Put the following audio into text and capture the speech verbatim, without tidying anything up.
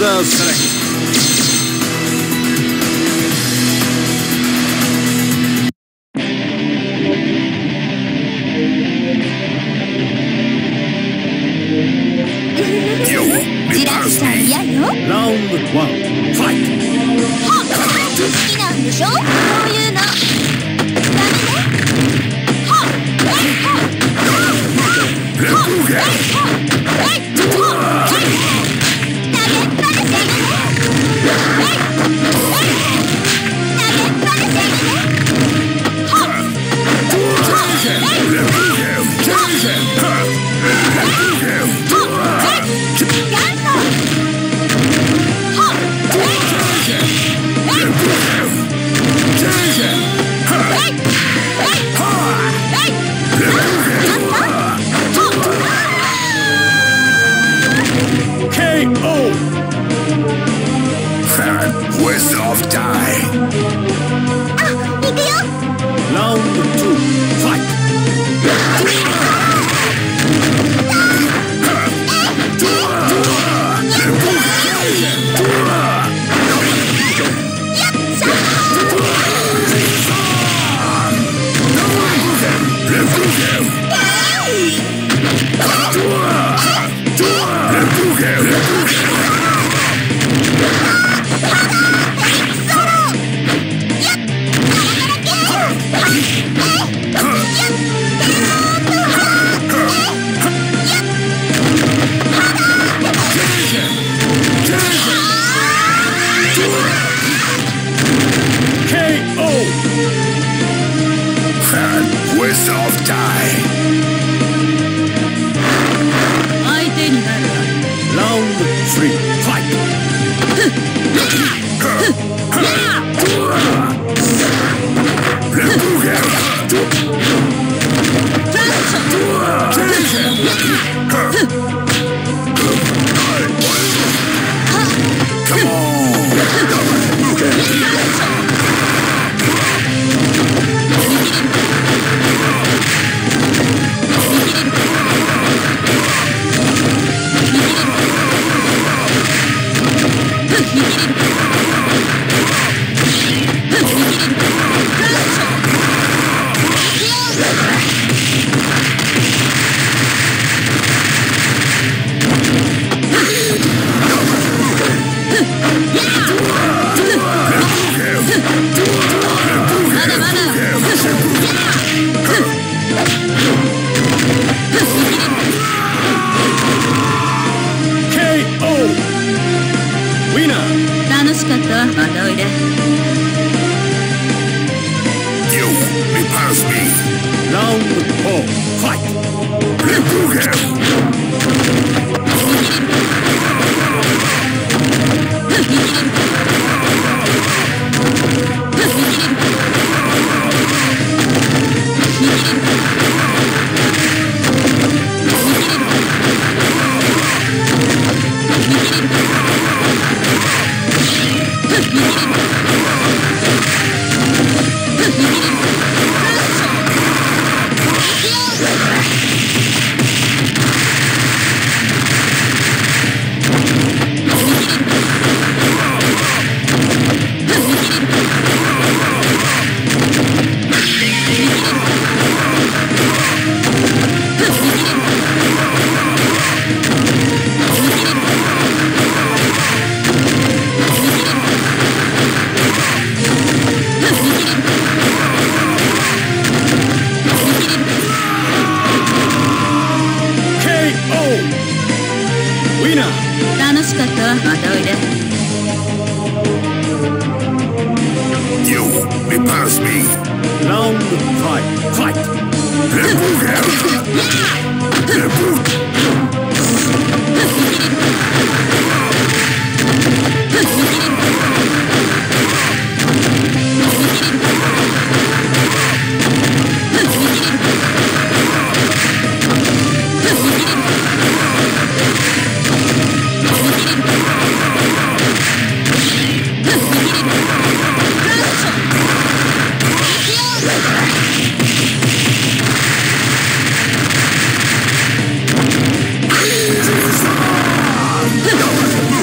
us. Come on.